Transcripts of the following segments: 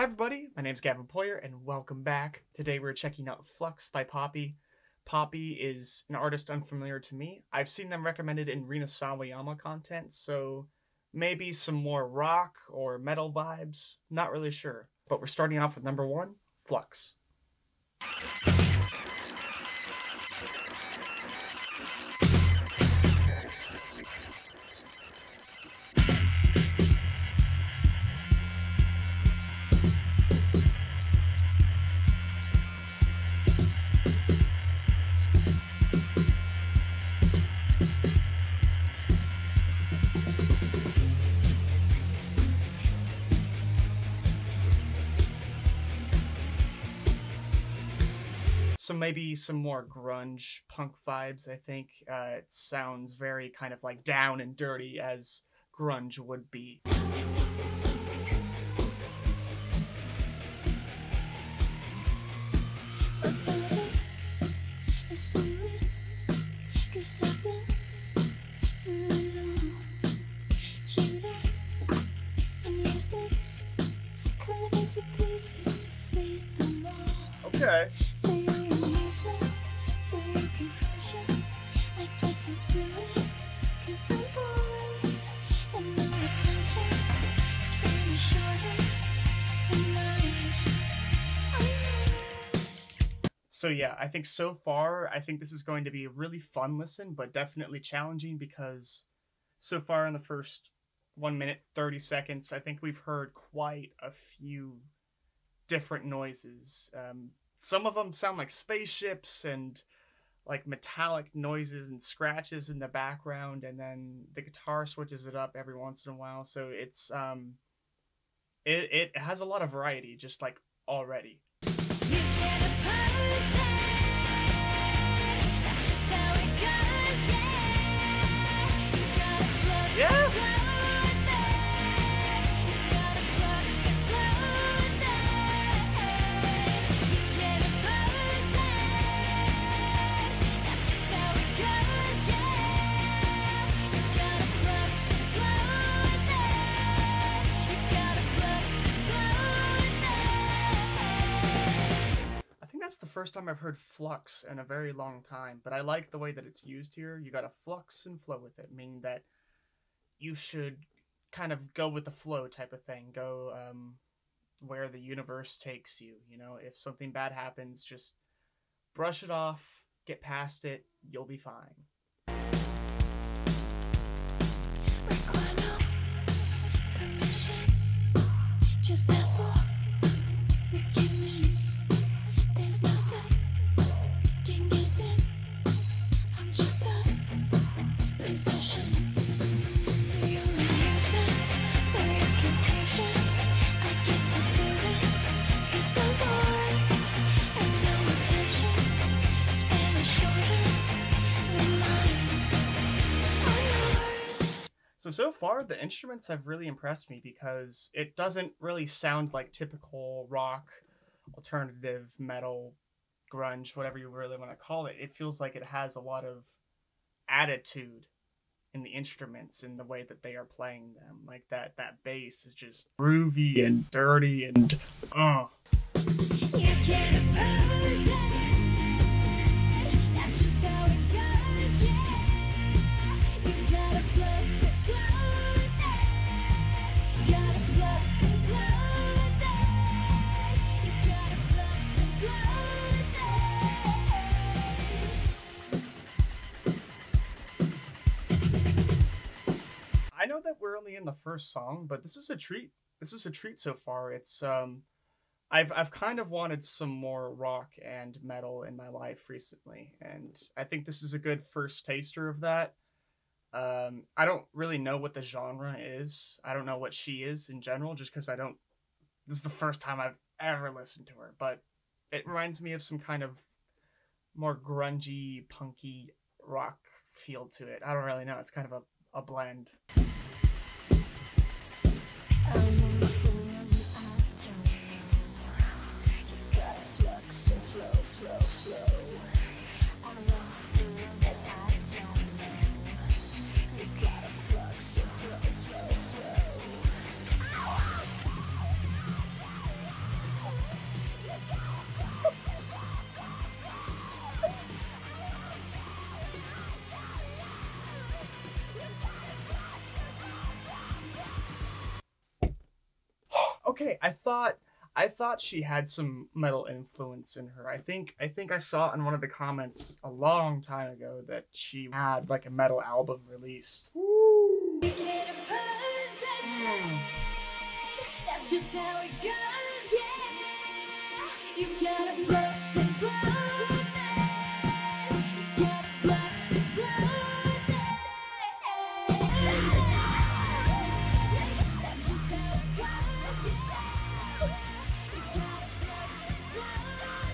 Hi everybody, my name's Gavin Poyer and welcome back. Today we're checking out Flux by Poppy. Poppy is an artist unfamiliar to me. I've seen them recommended in Rina Sawayama content, so maybe some more rock or metal vibes, not really sure. But we're starting off with number one, Flux. So maybe some more grunge punk vibes, I think. It sounds very kind of like down and dirty as grunge would be. Okay. So yeah, I think so far, I think this is going to be a really fun listen, but definitely challenging because so far in the first 1 minute, 30 seconds, I think we've heard quite a few different noises. Some of them sound like spaceships and like metallic noises and scratches in the background. And then the guitar switches it up every once in a while. So it's, it has a lot of variety just like already. Yeah. First time I've heard flux in a very long time, but I like the way that it's used here. You gotta flux and flow with it, meaning that you should kind of go with the flow type of thing. Go where the universe takes you. You know, if something bad happens, just brush it off, get past it, you'll be fine. Just ask for So far, the instruments have really impressed me because it doesn't really sound like typical rock, alternative, metal, grunge, whatever you really want to call it. It feels like it has a lot of attitude in the instruments in the way that they are playing them. Like that bass is just groovy and dirty and That's just how it goes. I know that we're only in the first song, but this is a treat. This is a treat so far. It's I've kind of wanted some more rock and metal in my life recently, and I think this is a good first taster of that. I don't really know what the genre is. I don't know what she is in general, just because I don't. This is the first time I've ever listened to her, but it reminds me of some kind of more grungy, punky rock feel to it. I don't really know. It's kind of a blend. okay. I thought she had some metal influence in her. I think I saw in one of the comments a long time ago that she had like a metal album released. Ooh. That's just how it goes, yeah. You gotta flex and burn it. You gotta flex and burn it. That's just how it goes, yeah. You gotta flex and burn it. You gotta flex and burn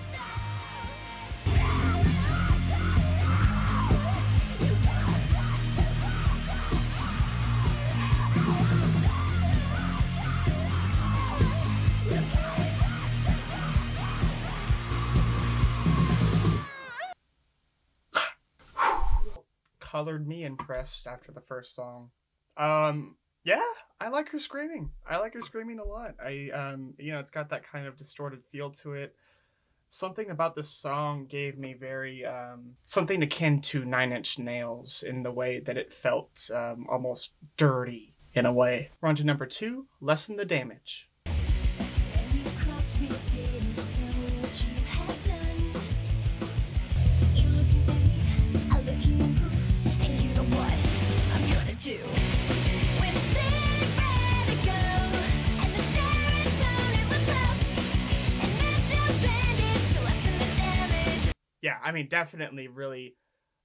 it. Colored me impressed after the first song. Yeah, I like her screaming. I like her screaming a lot. You know, it's got that kind of distorted feel to it. Something about this song gave me very something akin to Nine Inch Nails in the way that it felt almost dirty in a way. We're on to number two, Lessen the Damage. Yeah, I mean, definitely really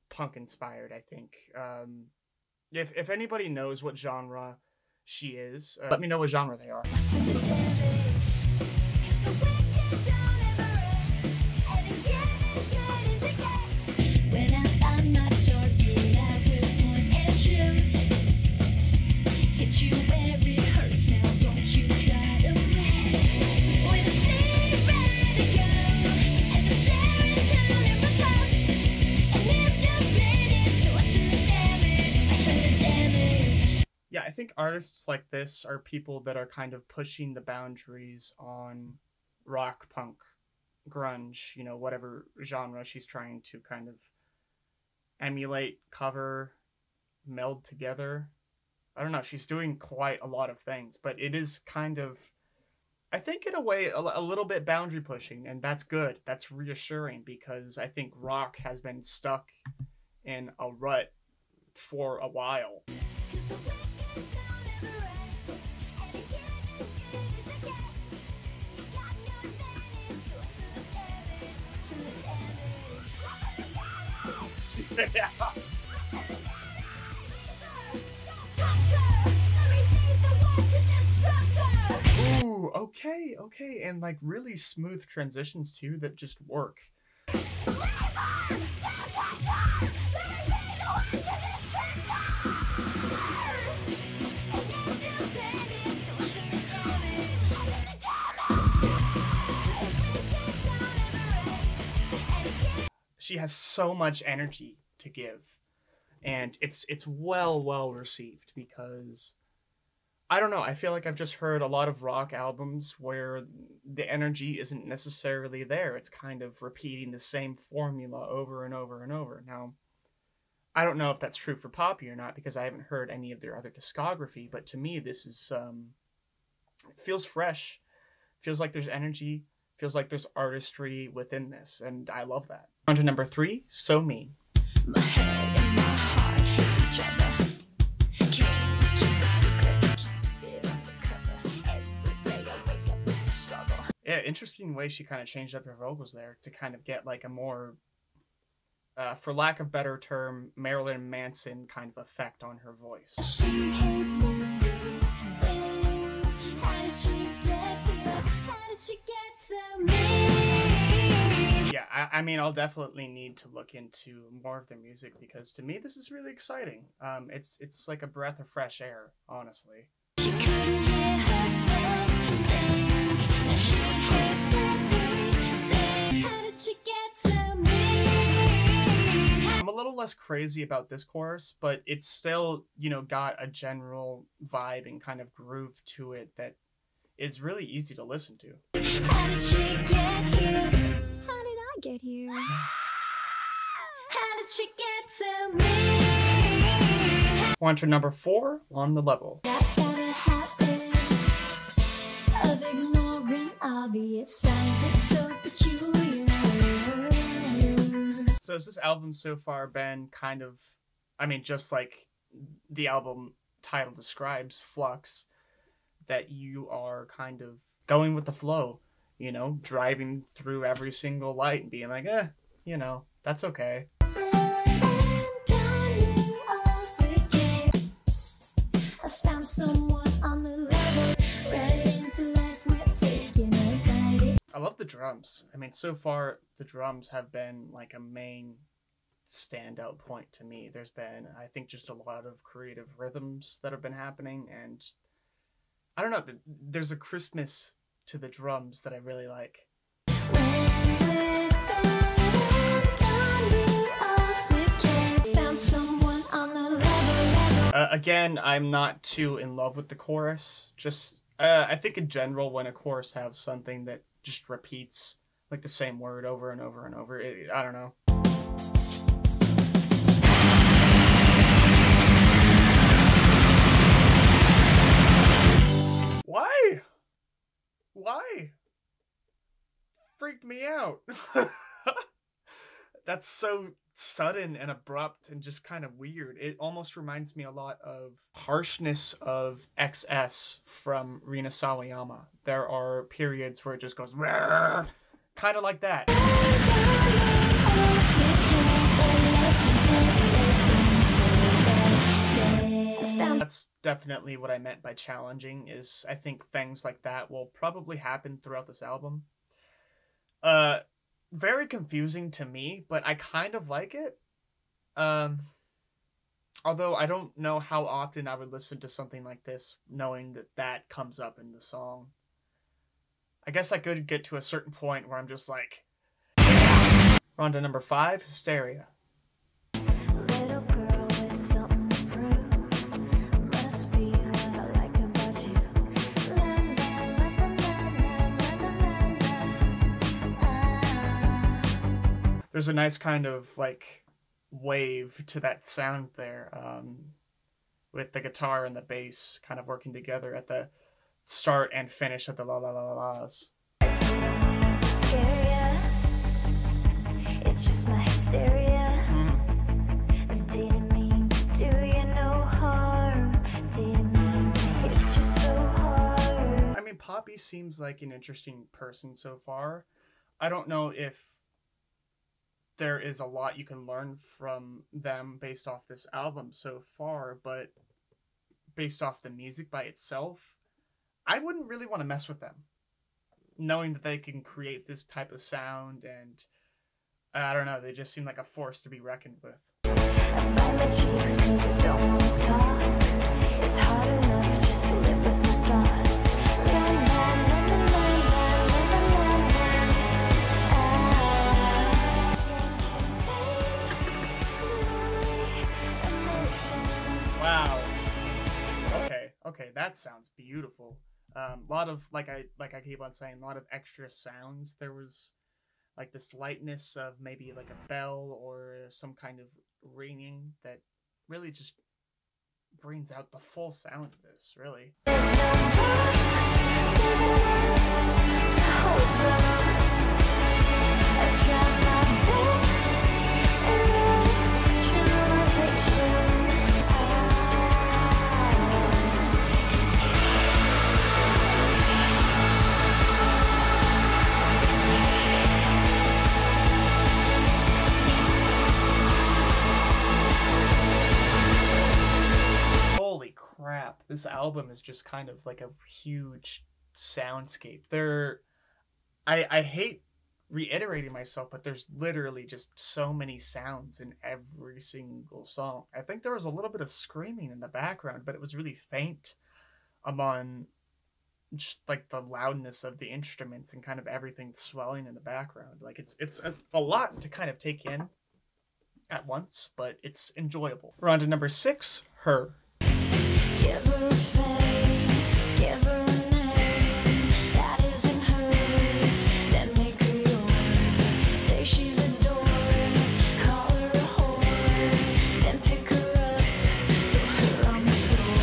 punk inspired, I think. If anybody knows what genre she is, let me know what genre they are. Yeah, I think artists like this are people that are kind of pushing the boundaries on rock, punk, grunge, you know, whatever genre she's trying to kind of emulate, cover, meld together. I don't know, she's doing quite a lot of things, but it is kind of, I think in a way, a little bit boundary pushing, and that's good. That's reassuring, because I think rock has been stuck in a rut for a while. Yeah. Ooh, okay, and like really smooth transitions too that just work. She has so much energy to give, and it's well received, because I don't know, I feel like I've just heard a lot of rock albums where the energy isn't necessarily there. It's kind of repeating the same formula over and over and over. Now, I don't know if that's true for Poppy or not, because I haven't heard any of their other discography, but to me this is it feels fresh, feels like there's energy, feels like there's artistry within this, and I love that. On to number three, So Mean. My head and my heart hate each other. Can't keep a secret, keep it undercover. Every day I wake up, it's a struggle. Yeah, interesting way she kind of changed up her vocals there to kind of get like a more, for lack of better term, Marilyn Manson kind of effect on her voice. She hates everything. How did she get here? How did she get so mean? Yeah, I mean, I'll definitely need to look into more of their music, because to me, this is really exciting. It's like a breath of fresh air, honestly. She couldn't get herself in vain, and she hates everything. How did she get so mean? I'm a little less crazy about this chorus, but it's still, you know, got a general vibe and kind of groove to it that is really easy to listen to. How did she get here? Get here. How did she get so mean? We're on to number four, On the Level. That better happen. Other obvious signs, it's so peculiar. So has this album so far been kind of, I mean, just like the album title describes, Flux, that you are kind of going with the flow, you know, driving through every single light and being like, eh, you know, that's okay. I found someone on the level, right into life, we're taking it. I love the drums. I mean, so far the drums have been like a main standout point to me. There's been, I think, just a lot of creative rhythms that have been happening, and I don't know, there's a crispness to the drums that I really like. Again, I'm not too in love with the chorus. Just, I think in general, when a chorus has something that just repeats like the same word over and over and over, I don't know. Why? Why? Freaked me out. That's so sudden and abrupt and just kind of weird. It almost reminds me a lot of harshness of XS from Rina Sawayama. There are periods where it just goes kind of like that. That's definitely what I meant by challenging, is I think things like that will probably happen throughout this album. Very confusing to me, but I kind of like it. Although I don't know how often I would listen to something like this knowing that that comes up in the song. I guess I could get to a certain point where I'm just like, yeah. We're on to number 5, Hysteria. Little girl with something to prove. Must be what I like about you. There's a nice kind of like wave to that sound there, with the guitar and the bass kind of working together at the start and finish at the la la la la las. It's just my hysteria. Didn't mean to do you no harm. Didn't mean to hit you so hard. I mean, Poppy seems like an interesting person so far. I don't know if there is a lot you can learn from them based off this album so far, but based off the music by itself, I wouldn't really want to mess with them, knowing that they can create this type of sound, and I don't know, they just seem like a force to be reckoned with. It's hard enough just to live with my thoughts. Okay, that sounds beautiful. Lot of, like I keep on saying, a lot of extra sounds. There was like this lightness of maybe like a bell or some kind of ringing that really just brings out the full sound of this, really. There's no box left to hold on. I tried my best in rationalization. Crap, this album is just kind of like a huge soundscape. I hate reiterating myself, but there's literally just so many sounds in every single song. I think there was a little bit of screaming in the background, but it was really faint among just like the loudness of the instruments and kind of everything swelling in the background. Like it's a lot to kind of take in at once, but it's enjoyable. We're on to number 6, Her. Give her face, give her name, that isn't hers, then make her yours. Say she's adored, call her a whore, then pick her up, throw her on the floor.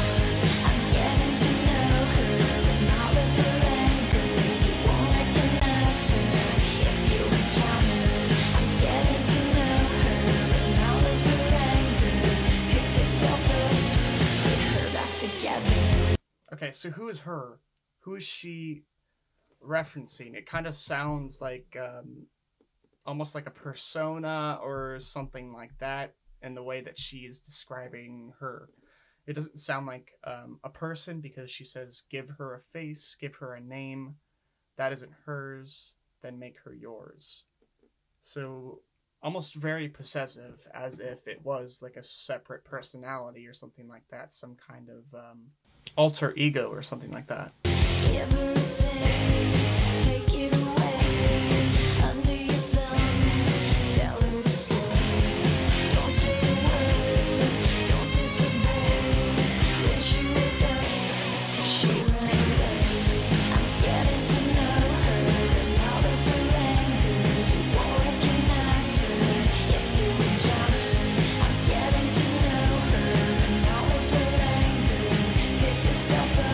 I'm getting to know her, and all of her anger, you won't Okay, so who is her? Who is she referencing? It kind of sounds like almost like a persona or something like that in the way that she is describing her. It doesn't sound like a person, because she says, give her a face, give her a name. That isn't hers, then make her yours. So almost very possessive, as if it was like a separate personality or something like that. Some kind of alter ego or something like that. Give her a taste, take it away, under your thumb, tell her to stay. Don't say a word, don't disobey, when she went up, she ran away. I'm getting to know her, and all of her anger, you won't recognize her, if you would jump. I'm getting to know her, and all of her anger, pick yourself up.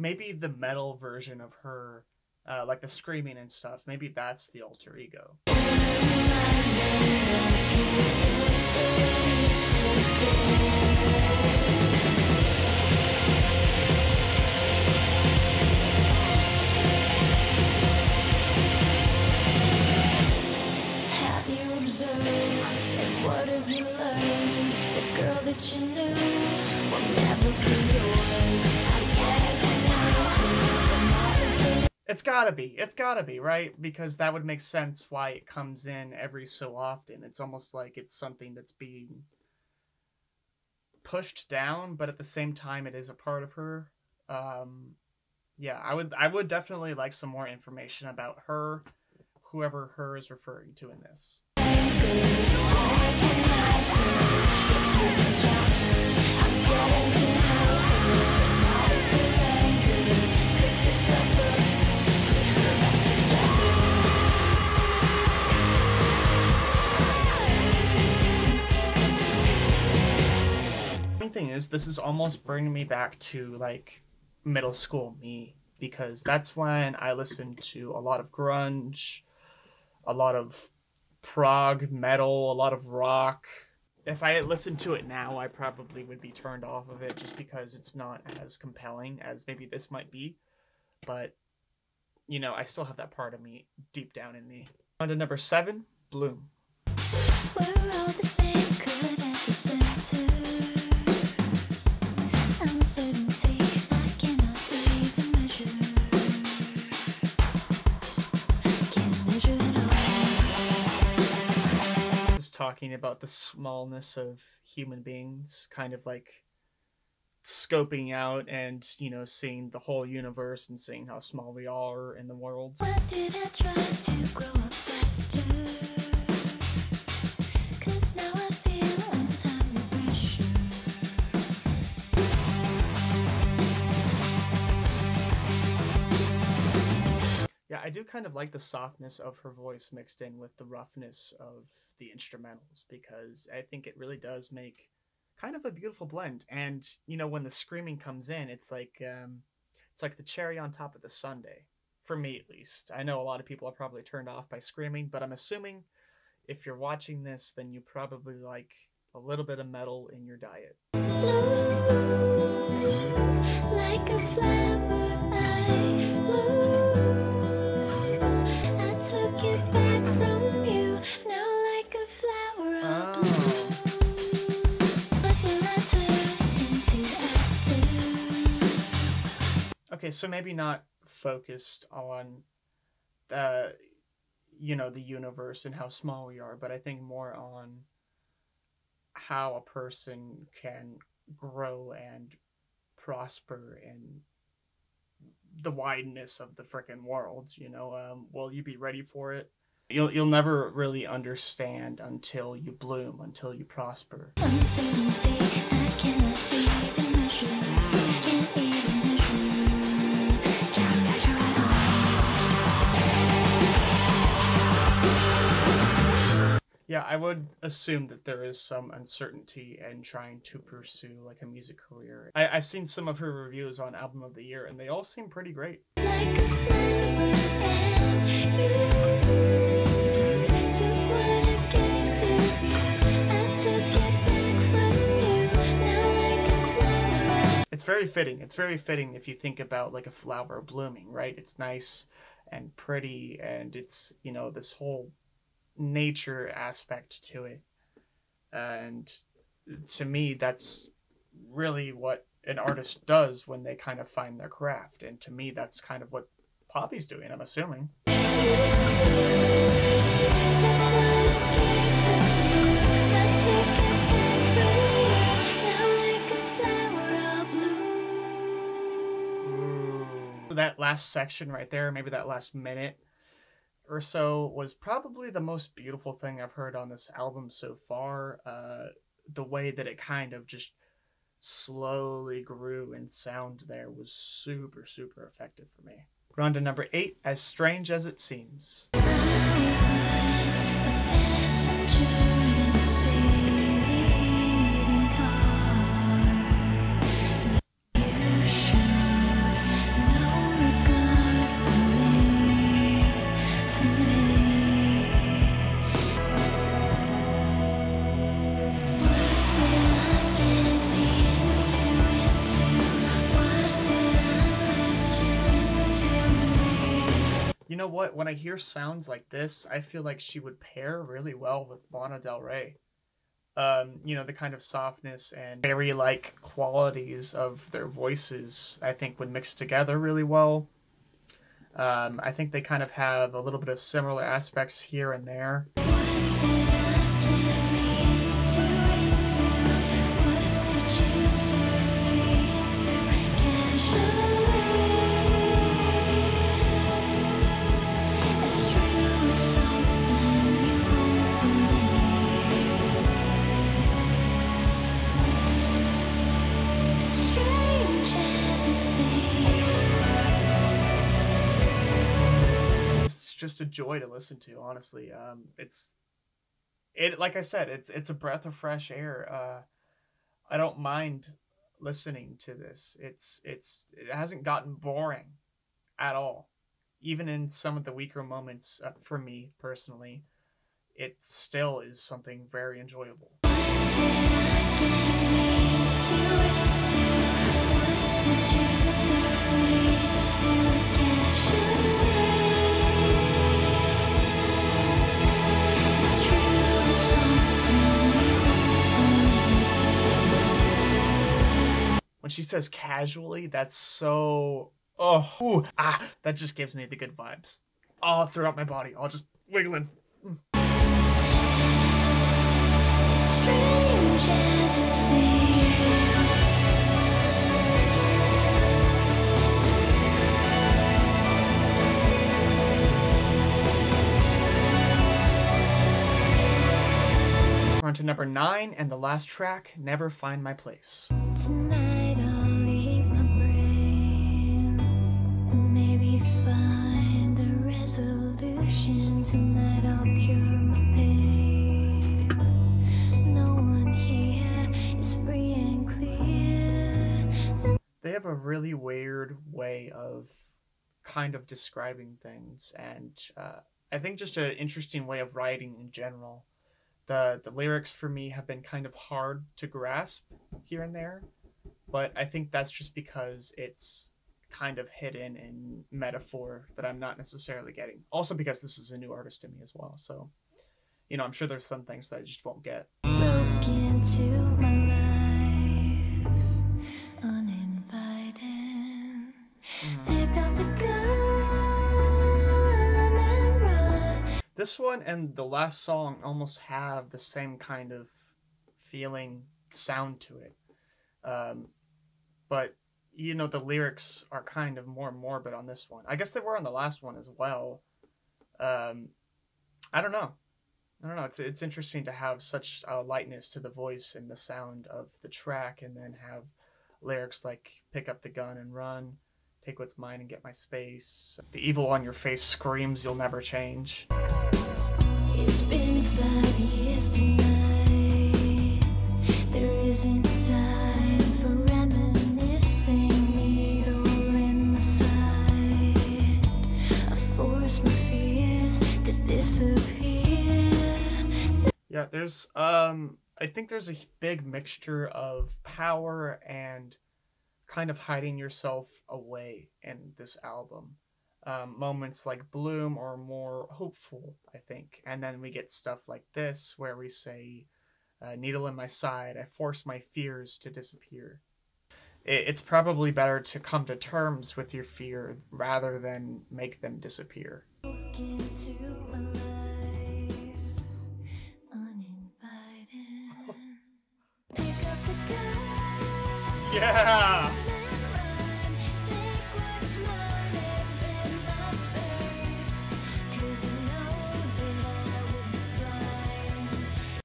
Maybe the metal version of her, like the screaming and stuff, maybe that's the alter ego. Have you observed, and what have you learned? The girl that you knew will never be yours. It's gotta be, right? Because that would make sense why it comes in every so often. It's almost like it's something that's being pushed down, but at the same time, it is a part of her. Yeah, I would definitely like some more information about her, whoever her is referring to in this. Thing is, this is almost bringing me back to like middle school me, because that's when I listened to a lot of grunge, a lot of prog metal, a lot of rock. If I had listened to it now, I probably would be turned off of it just because it's not as compelling as maybe this might be. But you know, I still have that part of me deep down in me. On to number 7, Bloom. We're all the same, good at the center. Uncertainty, I cannot breathe and measure. Can't measure it all. It's talking about the smallness of human beings, kind of like scoping out and, you know, seeing the whole universe and seeing how small we are in the world. Why did I try to grow up faster? I do kind of like the softness of her voice mixed in with the roughness of the instrumentals, because I think it really does make kind of a beautiful blend. And, you know, when the screaming comes in, it's like the cherry on top of the sundae, for me at least. I know a lot of people are probably turned off by screaming, but I'm assuming if you're watching this, then you probably like a little bit of metal in your diet. Blue, like a flower, I blue. Took it back from you, now like a flower of blue. But will I turn into after? Okay, so maybe not focused on you know, the universe and how small we are, but I think more on how a person can grow and prosper and the wideness of the frickin' world, you know. Will you be ready for it? You'll never really understand until you bloom, until you prosper. Uncertainty, I cannot even measure. Can't even measure. Can't measure at all. Yeah, I would assume that there is some uncertainty in trying to pursue like a music career. I've seen some of her reviews on Album of the Year, and they all seem pretty great. Like a flower, and you took what it gave to me. very fitting. It's very fitting if you think about like a flower blooming, right? It's nice and pretty, and it's, you know, this whole nature aspect to it. And to me, that's really what an artist does when they kind of find their craft. And to me, that's kind of what Poppy's doing, I'm assuming. That last section right there, maybe that last minute or so, was probably the most beautiful thing I've heard on this album so far. The way that it kind of just slowly grew in sound there was super, super effective for me. We're on to number 8, As Strange As It Seems. You know what, when I hear sounds like this, I feel like she would pair really well with Lana Del Rey. You know, the kind of softness and very like qualities of their voices, I think, would mix together really well. I think they kind of have a little bit of similar aspects here and there. Just a joy to listen to, honestly. Like I said, it's a breath of fresh air. I don't mind listening to this. It hasn't gotten boring at all, even in some of the weaker moments. For me personally, it still is something very enjoyable. When she says casually, that's so, oh, ooh, ah, that just gives me the good vibes all throughout my body, all just wiggling. As strange as it seems. We're on to number 9 and the last track, Never Find My Place. Tonight. Tonight I'll cure my pain. No one here is free and clear. They have a really weird way of kind of describing things, and I think just an interesting way of writing in general. The lyrics for me have been kind of hard to grasp here and there, but I think that's just because it's kind of hidden in metaphor that I'm not necessarily getting. Also because this is a new artist to me as well, so, you know, I'm sure there's some things that I just won't get. Broke into my life, uninvited. Pick up the gun and run. This one and the last song almost have the same kind of feeling, sound to it. But you know, the lyrics are kind of more morbid on this one. I guess they were on the last one as well. I don't know. It's interesting to have such a lightness to the voice and the sound of the track, and then have lyrics like pick up the gun and run, take what's mine and get my space. The evil on your face screams you'll never change. It's been 5 years tonight. There isn't time for yeah, there's I think there's a big mixture of power and kind of hiding yourself away in this album. Moments like Bloom are more hopeful, I think. And then we get stuff like this where we say, needle in my side, I force my fears to disappear. It's probably better to come to terms with your fear rather than make them disappear. Yeah!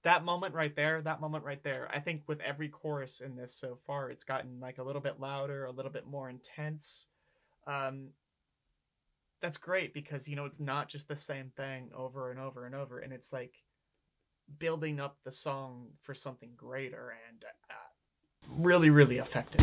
That moment right there, I think with every chorus in this so far, it's gotten like a little bit louder, a little bit more intense. That's great because, you know, it's not just the same thing over and over and over. And it's like building up the song for something greater and really, really effective.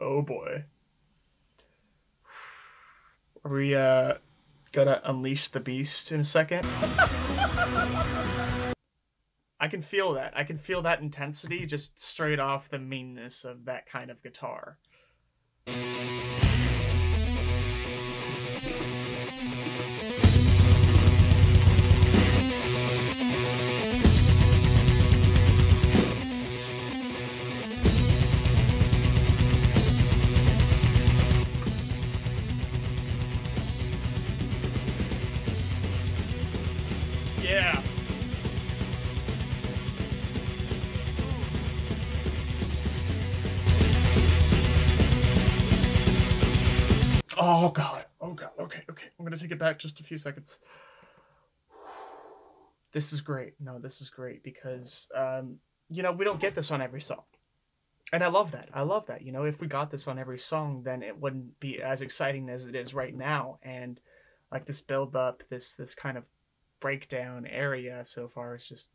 Oh boy. Are we gonna unleash the beast in a second? I can feel that. I can feel that intensity just straight off the meanness of that kind of guitar. Yeah. Oh God, oh God, okay. I'm gonna take it back just a few seconds. This is great. No, this is great because, you know, we don't get this on every song. And I love that, You know, if we got this on every song, then it wouldn't be as exciting as it is right now. And like this build up, this kind of breakdown area so far is just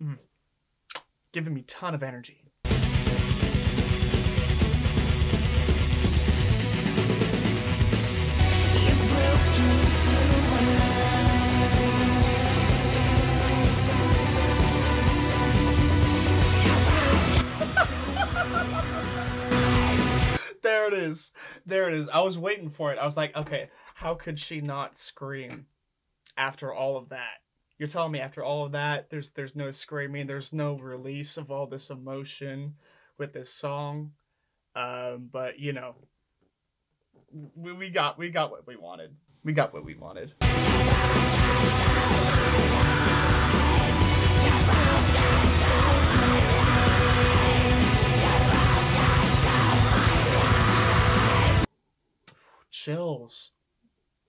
giving me a ton of energy. There it is. I was waiting for it. I was like, okay, how could she not scream after all of that? You're telling me after all of that, there's no screaming, there's no release of all this emotion with this song. But you know, we got what we wanted.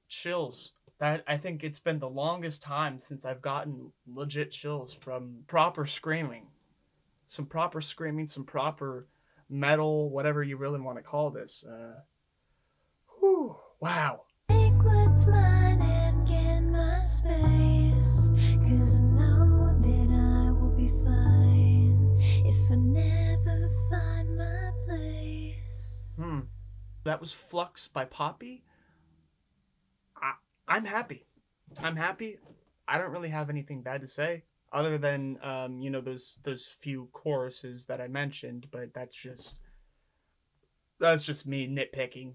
Chills. That I think it's been the longest time since I've gotten legit chills from proper screaming. Some proper metal, whatever you really want to call this. Whew, wow. Take what's mine and get my space, 'cause I know that I will be fine if I never find my place. That was Flux by Poppy. I'm happy. I don't really have anything bad to say other than, you know, those few choruses that I mentioned, but that's just me nitpicking.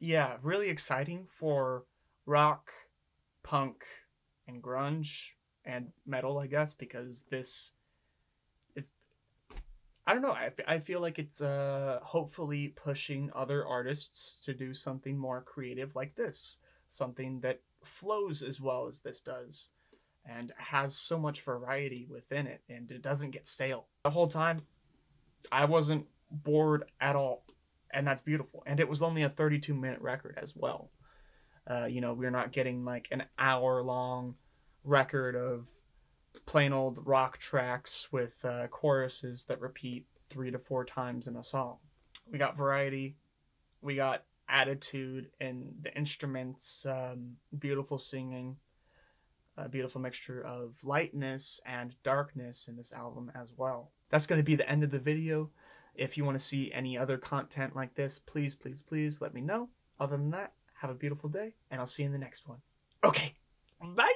Yeah, really exciting for rock, punk, and grunge and metal, I guess, because this is, I don't know. I feel like it's hopefully pushing other artists to do something more creative like this. Something that flows as well as this does and has so much variety within it, and it doesn't get stale. The whole time, I wasn't bored at all, and that's beautiful. And it was only a 32-minute record as well. You know, we're not getting like an hour-long record of plain old rock tracks with choruses that repeat 3 to 4 times in a song. We got variety, we got attitude and the instruments, beautiful singing, a beautiful mixture of lightness and darkness in this album as well. That's going to be the end of the video. If you want to see any other content like this, please, please, please let me know. Other than that, have a beautiful day, and I'll see you in the next one. Okay, bye!